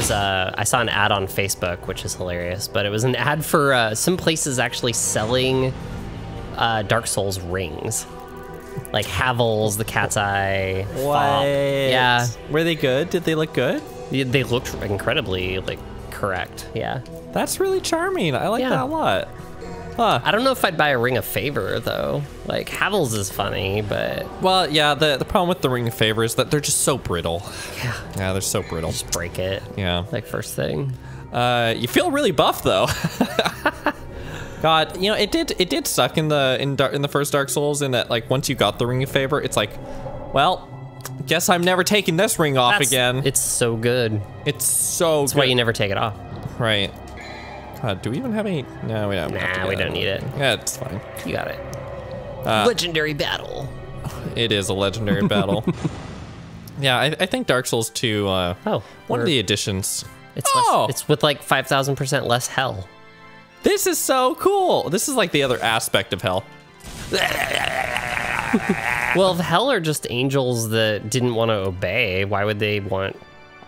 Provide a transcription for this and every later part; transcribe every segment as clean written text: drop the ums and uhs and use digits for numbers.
was I saw an ad on Facebook, which is hilarious, but it was an ad for some places actually selling Dark Souls rings. Like Havel's, the Cat's Eye. What? Yeah. Were they good? Did they look good? Yeah, they looked incredibly, like, correct. Yeah. That's really charming. I like that a lot. Huh. I don't know if I'd buy a Ring of Favor, though. Like, Havel's is funny, but... Well, yeah, the problem with the Ring of Favor is that they're just so brittle. Yeah. Yeah, they're so brittle. Just break it. Yeah. Like, first thing. You feel really buff, though. God, you know, it did suck in the first Dark Souls in that, like, once you got the Ring of Favor, it's like, well, guess I'm never taking this ring off again. It's so good. It's so good. That's why you never take it off. Right. God, do we even have any? No, we don't. Nah, we don't need it. Yeah, it's fine. You got it. Legendary battle. It is a legendary battle. Yeah, I think Dark Souls 2, one of the additions. It's with like 5,000% less hell. This is so cool. This is like the other aspect of hell. Well, if hell are just angels that didn't want to obey, why would they want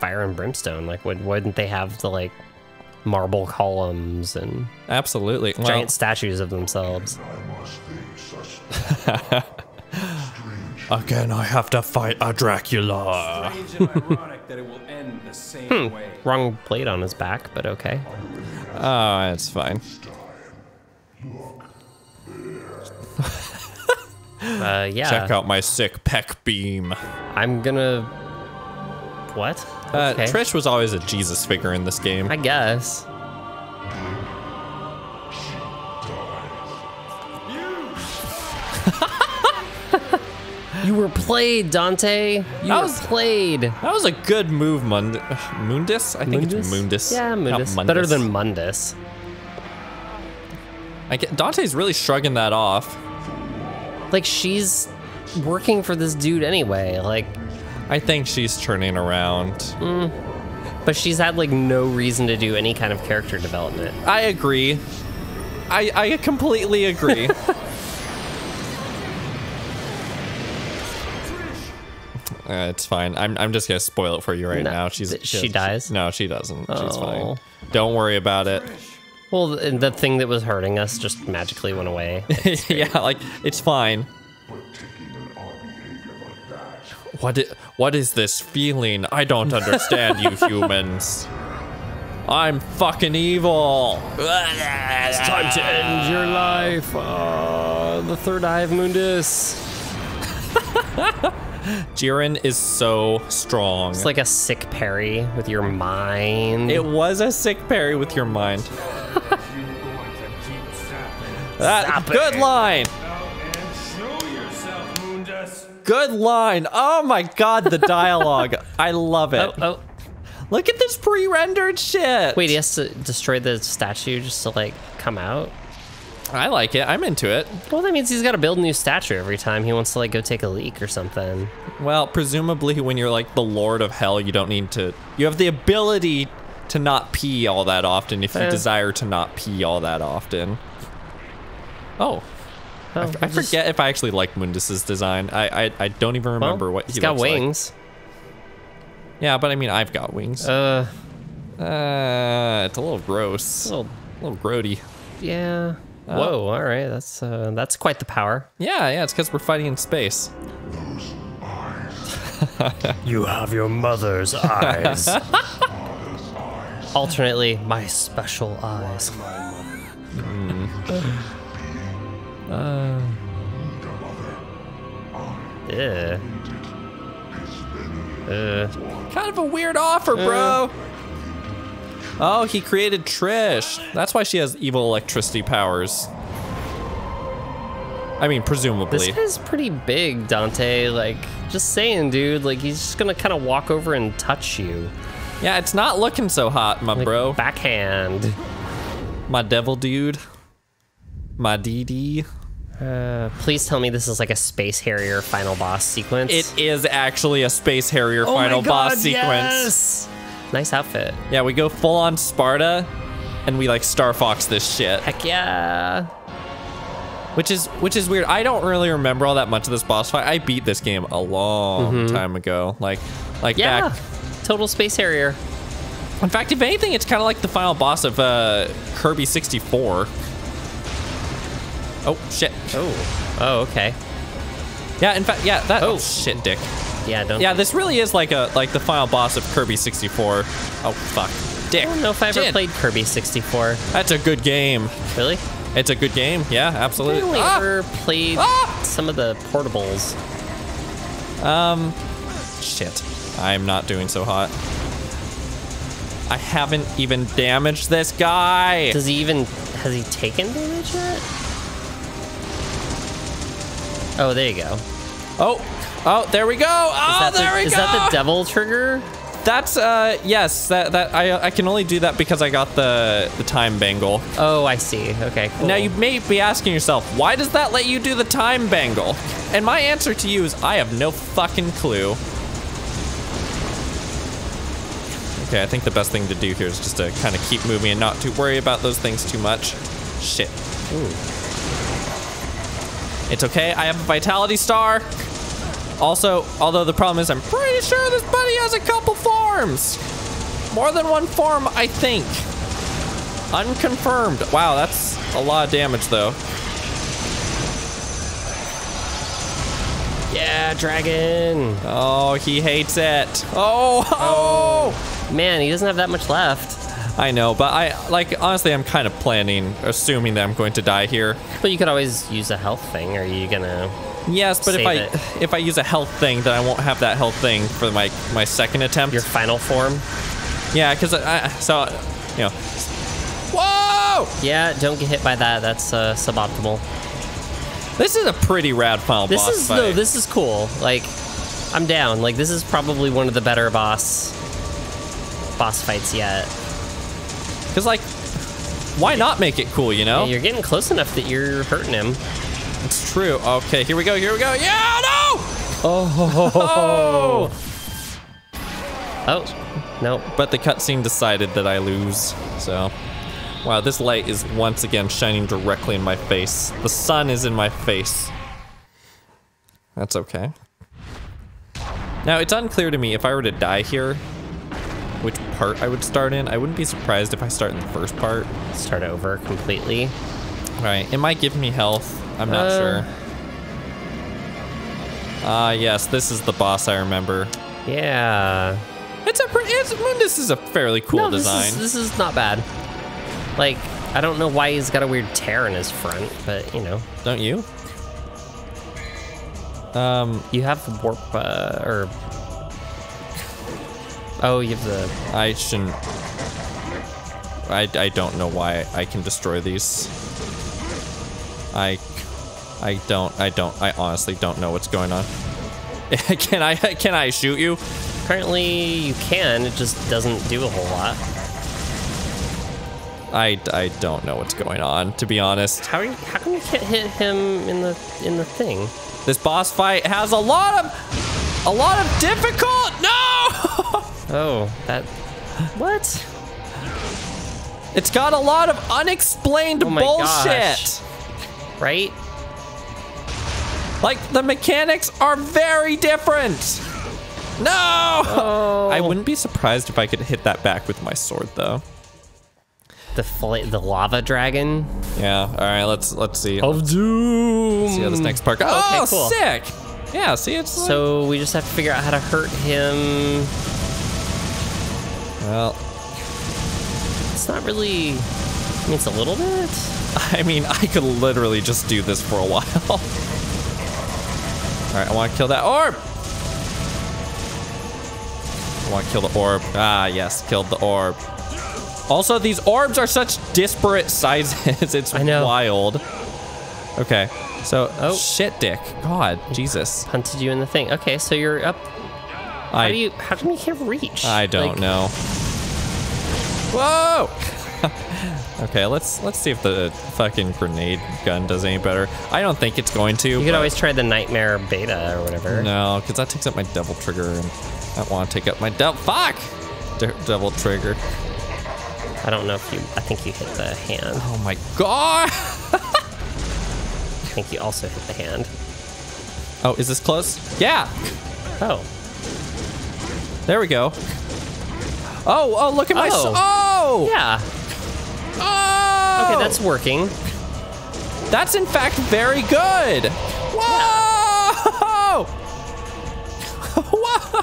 fire and brimstone? Like, wouldn't they have the, like, marble columns and absolutely giant statues of themselves? Again, I have to fight a Dracula. Wrong blade on his back, but okay. Oh, it's fine. Yeah. Check out my sick peck beam. I'm gonna... What? Okay. Trish was always a Jesus figure in this game. I guess. You were played, Dante. You were played. That was a good move, Mundus. I think it's Mundus. Yeah, Mundus. Better than Mundus. I get Dante's really shrugging that off. Like, she's working for this dude anyway. Like, I think she's turning around. But she's had like no reason to do any kind of character development. I agree. I completely agree. It's fine. I'm just gonna spoil it for you right now. She dies. No, she doesn't. Oh. She's fine. Don't worry about it. Well, the thing that was hurting us just magically went away. Yeah, like, it's fine. What is this feeling? I don't understand you humans. I'm fucking evil. It's time to end your life. The third eye of Mundus. Jiren is so strong. It's like a sick parry with your mind. It was a sick parry with your mind. Good line. Good line. Oh my god, the dialogue. I love it. Oh, look at this pre-rendered shit. Wait, he has to destroy the statue just to like come out? I like it. I'm into it. Well, that means he's got to build a new statue every time he wants to, like, go take a leak or something. Well, presumably when you're, like, the Lord of Hell, you don't need to... You have the ability to not pee all that often if you desire to not pee all that often. I forget if I actually like Mundus's design. I don't even remember what he looks like. He's got wings. Yeah, but I mean, I've got wings. It's a little gross. A little grody. Yeah. Whoa, all right, that's quite the power. Yeah, it's because we're fighting in space. Those eyes. You have your mother's eyes. Alternately, my special eyes. Kind of a weird offer, bro. Oh, he created Trish. That's why she has evil electricity powers. I mean, presumably. This guy's pretty big, Dante. Like, just saying, dude. Like, he's just gonna kind of walk over and touch you. Yeah, it's not looking so hot, my bro. Backhand. My devil dude. My DD. Please tell me this is like a Space Harrier final boss sequence. It is actually a Space Harrier final boss sequence. Yes! Nice outfit. Yeah, we go full on Sparta and we like Star Fox this shit. Heck yeah. Which is weird. I don't really remember all that much of this boss fight. I beat this game a long time ago. Total Space Harrier. In fact, if anything, it's kind of like the final boss of Kirby 64. Oh, shit. Oh. Oh, okay. Yeah, in fact, yeah, that... Oh, shit, dick. Yeah, don't... Yeah, this really is like the final boss of Kirby 64. Oh, fuck. Dick. I don't know if I ever played Kirby 64. That's a good game. Really? It's a good game. Yeah, absolutely. I only ever played some of the portables. Shit. I'm not doing so hot. I haven't even damaged this guy. Does he even... Has he taken damage yet? Oh, there you go. Oh, oh, there we go. Oh, there we go. Is that the devil trigger? That's yes. That I can only do that because I got the time bangle. Oh, I see. Okay. Cool. Now you may be asking yourself, why does that let you do the time bangle? And my answer to you is, I have no fucking clue. Okay, I think the best thing to do here is just to kind of keep moving and not to worry about those things too much. Shit. Ooh. It's okay, I have a vitality star. Also, although the problem is I'm pretty sure this buddy has a couple forms. More than one form, I think. Unconfirmed. Wow, that's a lot of damage though. Yeah, dragon. Oh, he hates it. Oh, oh. Man, he doesn't have that much left. I know, but I, like, honestly, I'm kind of planning, assuming that I'm going to die here. But you could always use a health thing. Are you gonna? Yes, but if I use a health thing, then I won't have that health thing for my second attempt. Your final form. Yeah, because I so, you know. Whoa! Yeah, don't get hit by that. That's suboptimal. This is a pretty rad final boss. This is fight. No, this is cool. Like, I'm down. Like, this is probably one of the better boss fights yet. Because, like, why not make it cool, you know? Yeah, you're getting close enough that you're hurting him. It's true. Okay, here we go, here we go. Yeah, no! Oh! Oh, no. But the cutscene decided that I lose, so. Wow, this light is once again shining directly in my face. The sun is in my face. That's okay. Now, it's unclear to me if I were to die here, which part I would start in. I wouldn't be surprised if I start in the first part. Start over completely. Right, it might give me health. I'm not sure. Ah, yes, this is the boss I remember. Yeah. It's a pretty, Mundus is a fairly cool design. This is not bad. Like, I don't know why he's got a weird tear in his front, but you know. Don't you? You have the warp, or oh, you have the... I shouldn't... I don't know why I can destroy these. I honestly don't know what's going on. Can I shoot you? Apparently you can, it just doesn't do a whole lot. I don't know what's going on, to be honest. How come you can't hit him in the thing? This boss fight has a lot of difficult... No! Oh, that... What? It's got a lot of unexplained bullshit! Gosh. Right? Like, the mechanics are very different! No! Oh. I wouldn't be surprised if I could hit that back with my sword, though. The lava dragon? Yeah, alright, let's see. Of doom! Let's see how this next part goes. Oh, okay, cool. Sick! Yeah, see, it's like... So, we just have to figure out how to hurt him... Well, it's not really, I mean, it's a little bit. I mean, I could literally just do this for a while. All right, I want to kill that orb. I want to kill the orb. Ah, yes, killed the orb. Also, these orbs are such disparate sizes. It's wild. Okay, so, oh shit, dick. God, Jesus. Hunted you in the thing. Okay, so you're up. How come you can't reach? I don't know. Whoa! Okay, let's see if the fucking grenade gun does any better. I don't think it's going to. You could always try the nightmare beta or whatever. No, because that takes up my devil trigger, and I don't want to take up my devil trigger. I don't know if you. I think you hit the hand. Oh my god! I think you also hit the hand. Oh, is this close? Yeah. Oh. There we go. Oh, oh, look at my... Oh! Yeah. Oh! Okay, that's working. That's, in fact, very good. Whoa! Yeah. Whoa!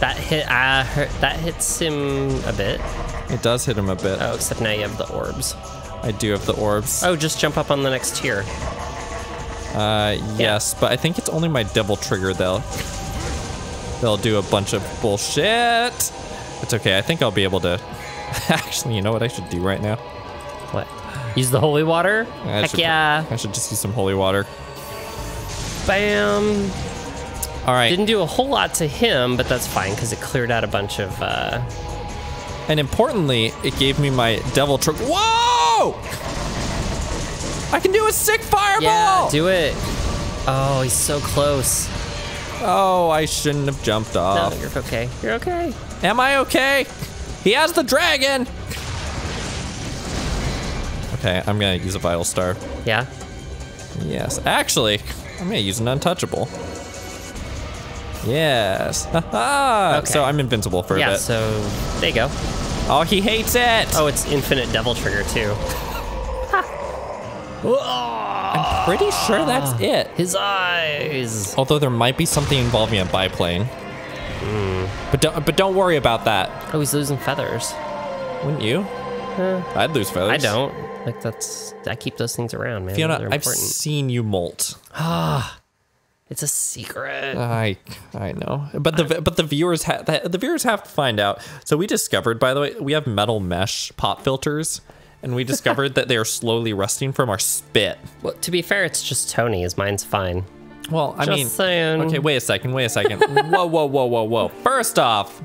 That hit... that hits him a bit. It does hit him a bit. Oh, except now you have the orbs. I do have the orbs. Oh, just jump up on the next tier. Yes, but I think it's only my devil trigger, though. They'll do a bunch of bullshit. It's okay. I think I'll be able to... Actually, you know what I should do right now? What? Use the holy water? Heck yeah. I should just use some holy water. Bam. All right. Didn't do a whole lot to him, but that's fine, because it cleared out a bunch of... And importantly, it gave me my devil trigger. Whoa! I can do a sick fireball! Yeah, do it. Oh, he's so close. Oh, I shouldn't have jumped off. No, you're okay. You're okay. Am I okay? He has the dragon! Okay, I'm gonna use a vital star. Yeah? Yes. Actually, I'm gonna use an untouchable. Yes. Okay. So I'm invincible for a bit. Yeah, so there you go. Oh, he hates it! Oh, it's infinite devil trigger, too. I'm pretty sure that's it. His eyes. Although there might be something involving a biplane. Mm. But don't worry about that. Oh, he's losing feathers. Wouldn't you? I'd lose feathers. I don't. Like I keep those things around, man. Fiona, I've seen you molt. Ah, it's a secret. I know. But the viewers have to find out. So we discovered, by the way, we have metal mesh pop filters. And we discovered that they are slowly rusting from our spit. Well, to be fair, it's just Tony's. Mine's fine. Well, I mean, saying. Okay, wait a second, wait a second. Whoa, whoa, whoa, whoa, whoa. First off.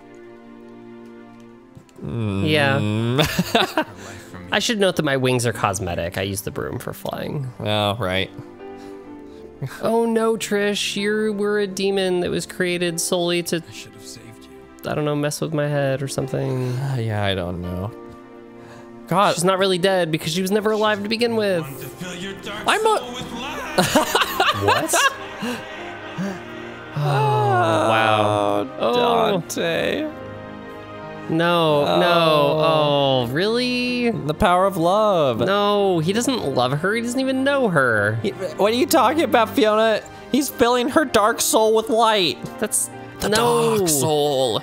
Yeah. I should note that my wings are cosmetic. I use the broom for flying. Oh, right. Oh no, Trish, you were a demon that was created solely to, I should have saved you. I don't know, mess with my head or something. Yeah, I don't know. God, she's not really dead because she was never alive to begin with. I'm a... What? Oh, wow. Dante. Oh. No, no. Oh, really? The power of love. No, he doesn't love her. He doesn't even know her. What are you talking about, Fiona? He's filling her dark soul with light. That's the dark soul.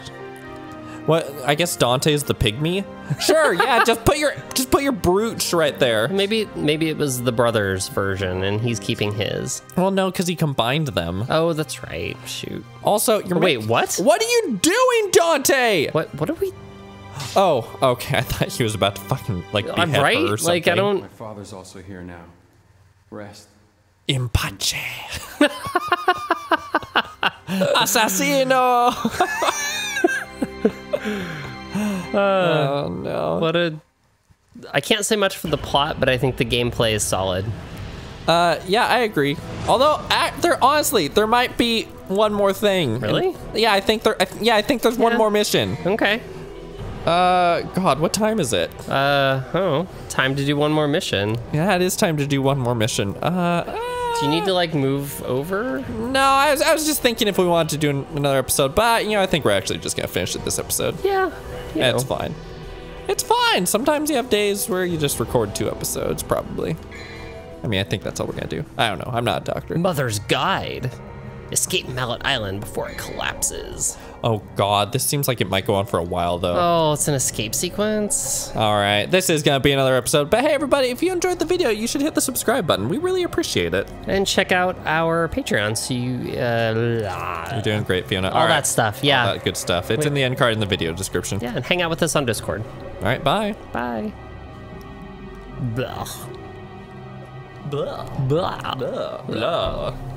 What? I guess Dante's the pygmy? Sure, yeah, just put your brooch right there. Maybe it was the brother's version and he's keeping his. Well, no, because he combined them. Oh, that's right. Shoot. Also, you're wait, what? What are you doing, Dante? What are we? Oh, okay. I thought he was about to fucking like behead her or something. Like I don't. My father's also here now. Rest. Impache. Assassino. Oh no. What a... I can't say much for the plot, but I think the gameplay is solid. Yeah, I agree. Although, honestly, there might be one more thing. Really? Yeah, I think there's one more mission. Okay. God, what time is it? Oh, time to do one more mission. Yeah, it is time to do one more mission. Do you need to like move over? No, I was just thinking if we wanted to do another episode, but you know, I think we're actually just gonna finish it this episode. Yeah, it's fine. It's fine. Sometimes you have days where you just record 2 episodes, probably. I mean, I think that's all we're gonna do. I don't know. I'm not a doctor. Mother's Guide. Escape Mallet Island before it collapses. Oh God, this seems like it might go on for a while though. Oh, it's an escape sequence. All right, this is gonna be another episode. But hey everybody, if you enjoyed the video, you should hit the subscribe button. We really appreciate it. And check out our Patreon. So you, you're doing great, Fiona. All that stuff, yeah. All that good stuff. It's in the end card in the video description. Yeah, and hang out with us on Discord. All right, bye. Bye. Blah. Blah. Blah. Blah. Blah.